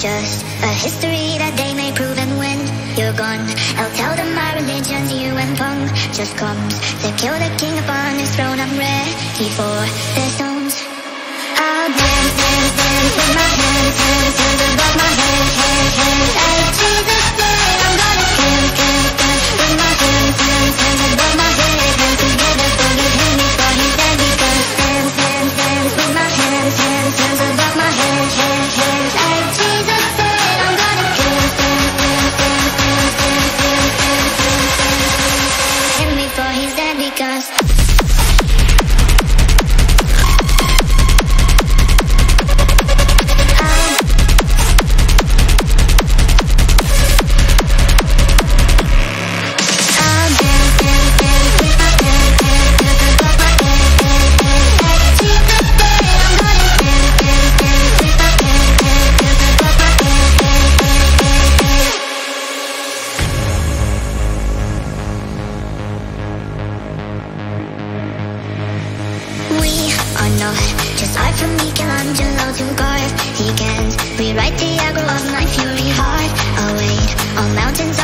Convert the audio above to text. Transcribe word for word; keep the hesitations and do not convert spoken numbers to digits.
just a history that they may prove. And when you're gone, I'll tell them my religion's you and Pong just comes to kill the king upon his throne. I'm ready for the stones. I'll dance, dance, dance with my hands, hands, hands above my head, head, head. Right to this day, I'm gonna dance, dance, dance with my hands, hands, hands above my head, hands together. Forgive him before he's dead, because dance, dance, dance with my hands, hands, hands above my head, head, head. Right to this day, I'm gonna dance, dance, dance, dance, dance, dance, dance, dance, dance, dance, dance. Him before he's dead, because. Rewrite the aggro of my fury heart. I'll wait on mountains